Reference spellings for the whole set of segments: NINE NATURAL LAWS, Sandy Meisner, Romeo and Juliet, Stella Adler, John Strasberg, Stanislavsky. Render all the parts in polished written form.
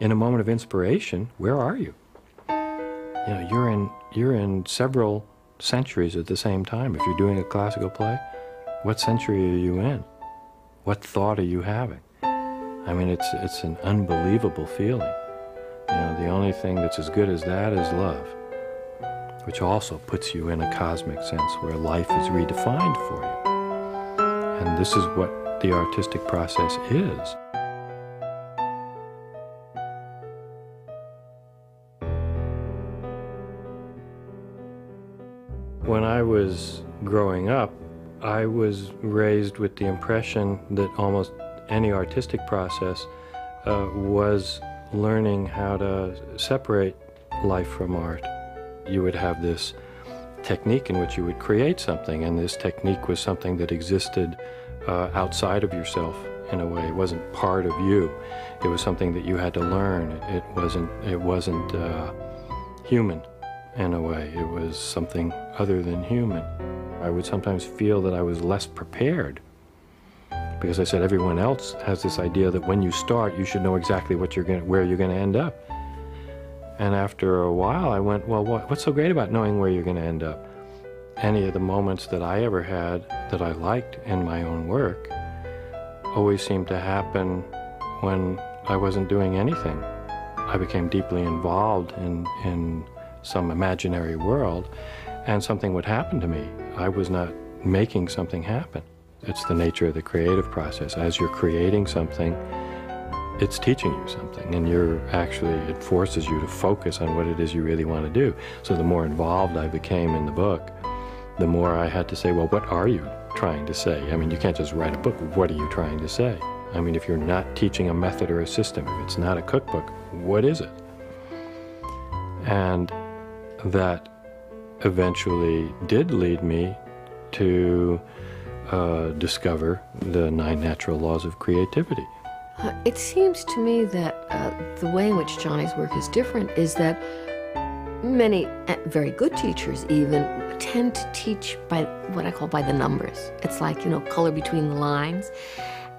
in a moment of inspiration, where are you? You know, you're in several centuries at the same time. If you're doing a classical play, what century are you in? What thought are you having? I mean, it's an unbelievable feeling. You know, the only thing that's as good as that is love, which also puts you in a cosmic sense where life is redefined for you. And this is what the artistic process is. When I was growing up, I was raised with the impression that almost any artistic process was learning how to separate life from art. You would have this technique in which you would create something, and this technique was something that existed outside of yourself in a way. It wasn't part of you. It was something that you had to learn. It wasn't human. In a way, it was something other than human. I would sometimes feel that I was less prepared because I said everyone else has this idea that when you start, you should know exactly what you're going, where you're going to end up. And after a while, I went, well, what's so great about knowing where you're going to end up? Any of the moments that I ever had that I liked in my own work always seemed to happen when I wasn't doing anything. I became deeply involved in some imaginary world, and something would happen to me. I was not making something happen. It's the nature of the creative process. As you're creating something, it's teaching you something, and it forces you to focus on what it is you really want to do. So the more involved I became in the book, the more I had to say, well, what are you trying to say? I mean, you can't just write a book. What are you trying to say? I mean, if you're not teaching a method or a system, if it's not a cookbook, what is it? And that eventually did lead me to discover the 9 natural laws of creativity. It seems to me that the way in which Johnny's work is different is that many very good teachers even tend to teach by what I call by the numbers. It's like, you know, color between the lines.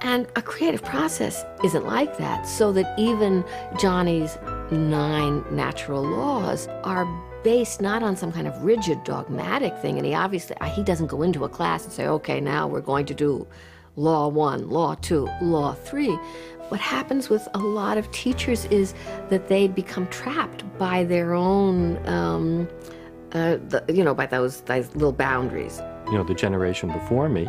And a creative process isn't like that, so that even Johnny's 9 natural laws are based not on some kind of rigid dogmatic thing, and he doesn't go into a class and say, okay, now we're going to do law 1, law 2, law 3. What happens with a lot of teachers is that they become trapped by their own, by those little boundaries. You know, the generation before me,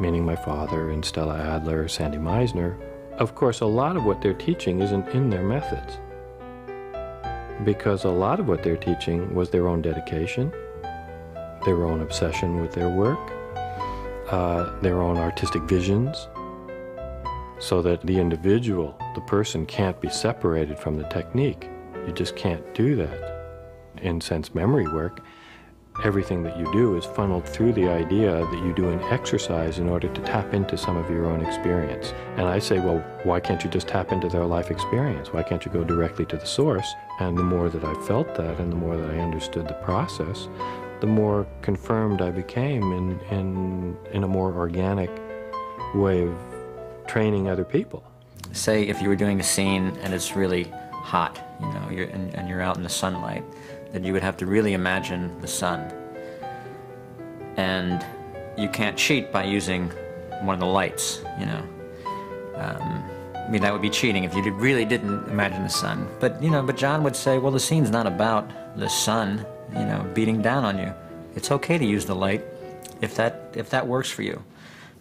meaning my father and Stella Adler, Sandy Meisner, of course, a lot of what they're teaching isn't in their methods, because a lot of what they're teaching was their own dedication, their own obsession with their work, their own artistic visions, so that the individual, the person, can't be separated from the technique. You just can't do that. In sense memory work, everything that you do is funneled through the idea that you do an exercise in order to tap into some of your own experience. And I say, well, why can't you just tap into their life experience? Why can't you go directly to the source? And the more that I felt that, and the more that I understood the process, the more confirmed I became in a more organic way of training other people. Say if you were doing a scene and it's really hot, you know, and you're out in the sunlight, then you would have to really imagine the sun. And you can't cheat by using one of the lights, you know. I mean, that would be cheating if you really didn't imagine the sun. But, you know, but John would say, well, the scene's not about the sun, you know, beating down on you. It's okay to use the light if that works for you.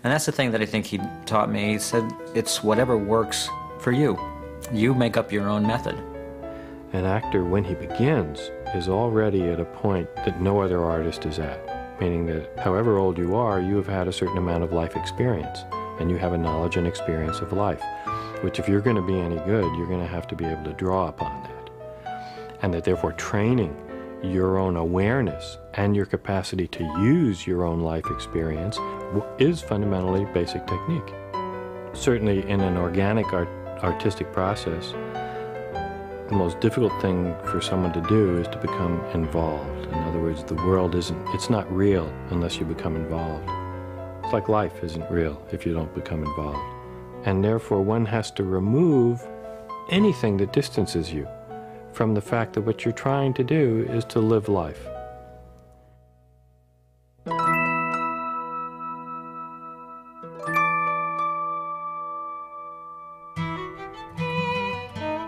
And that's the thing that I think he taught me. He said, it's whatever works for you. You make up your own method. An actor, when he begins, is already at a point that no other artist is at, meaning that however old you are, you have had a certain amount of life experience, and you have a knowledge and experience of life, which if you're going to be any good, you're going to have to be able to draw upon that. And that therefore training your own awareness and your capacity to use your own life experience is fundamentally basic technique. Certainly in an organic artistic process, the most difficult thing for someone to do is to become involved. In other words, the world it's not real unless you become involved. It's like life isn't real if you don't become involved. And therefore, one has to remove anything that distances you from the fact that what you're trying to do is to live life.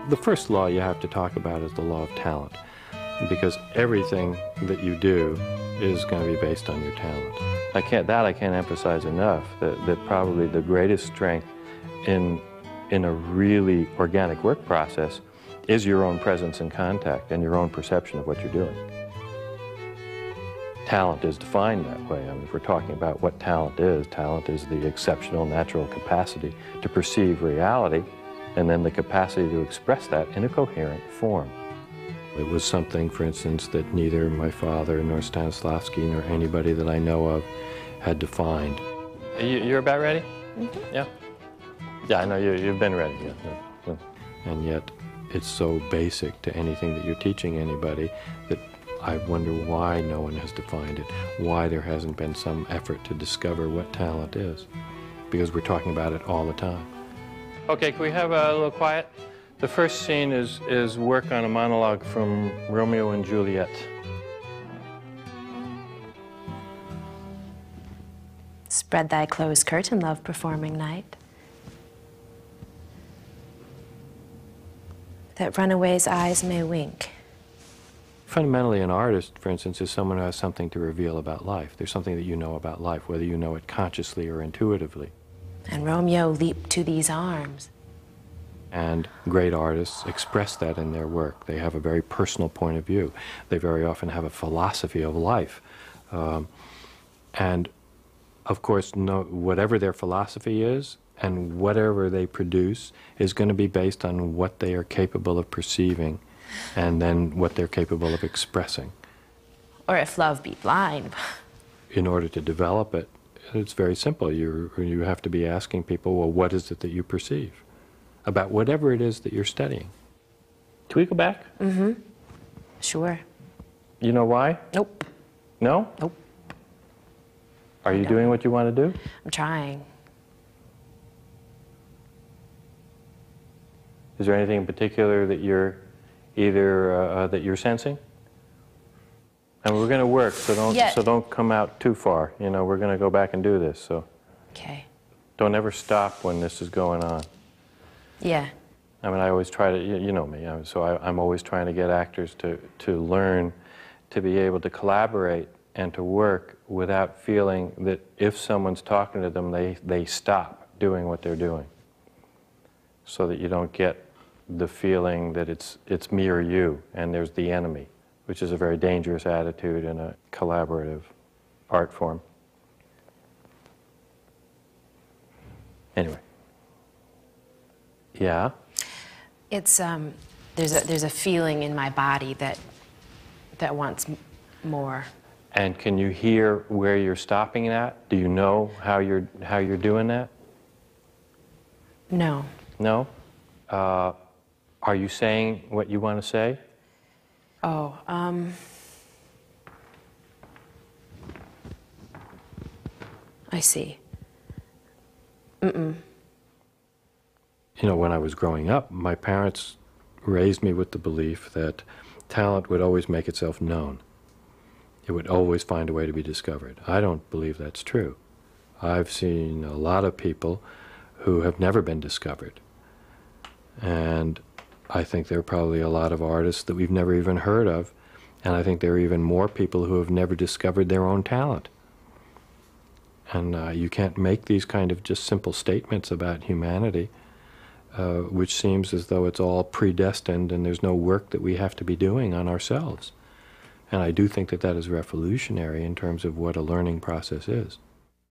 The first law you have to talk about is the law of talent, because everything that you do is going to be based on your talent. I can't emphasize enough that probably the greatest strength in a really organic work process is your own presence and contact and your own perception of what you're doing. Talent is defined that way. I mean, if we're talking about what talent is the exceptional natural capacity to perceive reality and then the capacity to express that in a coherent form. It was something, for instance, that neither my father nor Stanislavsky nor anybody that I know of had defined. You're about ready? Mm-hmm. Yeah. Yeah, I know you've been ready. Yeah. And yet, it's so basic to anything that you're teaching anybody that I wonder why no one has defined it, why there hasn't been some effort to discover what talent is, because we're talking about it all the time. Okay, can we have a little quiet? The first scene is work on a monologue from Romeo and Juliet. Spread thy closed curtain, love, performing night, that runaways' eyes may wink. Fundamentally, an artist, for instance, is someone who has something to reveal about life. There's something that you know about life, whether you know it consciously or intuitively. And Romeo leaped to these arms. And great artists express that in their work. They have a very personal point of view. They very often have a philosophy of life. And, of course, whatever their philosophy is and whatever they produce is going to be based on what they are capable of perceiving and then what they're capable of expressing. Or if love be blind. In order to develop it, it's very simple. You have to be asking people, well, what is it that you perceive about whatever it is that you're studying? Can we go back? Mm-hmm. Sure. You know why? Nope. No? Nope. Are you doing what you want to do? I'm trying. Is there anything in particular that you're either sensing? And we're going to work, so don't come out too far. You know, we're going to go back and do this, so. Okay. Don't ever stop when this is going on. Yeah. I mean, I always try to, you know me, so I'm always trying to get actors to learn to be able to collaborate and to work without feeling that if someone's talking to them, they stop doing what they're doing, so that you don't get the feeling that it's me or you and there's the enemy, which is a very dangerous attitude in a collaborative art form. Anyway. Yeah? It's, there's a feeling in my body that wants more. And can you hear where you're stopping at? Do you know how you're doing that? No. No? Are you saying what you want to say? Oh, I see. Mm-mm. You know, when I was growing up, my parents raised me with the belief that talent would always make itself known. It would always find a way to be discovered. I don't believe that's true. I've seen a lot of people who have never been discovered. And I think there are probably a lot of artists that we've never even heard of, and I think there are even more people who have never discovered their own talent. And you can't make these kind of just simple statements about humanity, which seems as though it's all predestined and there's no work that we have to be doing on ourselves. And I do think that that is revolutionary in terms of what a learning process is.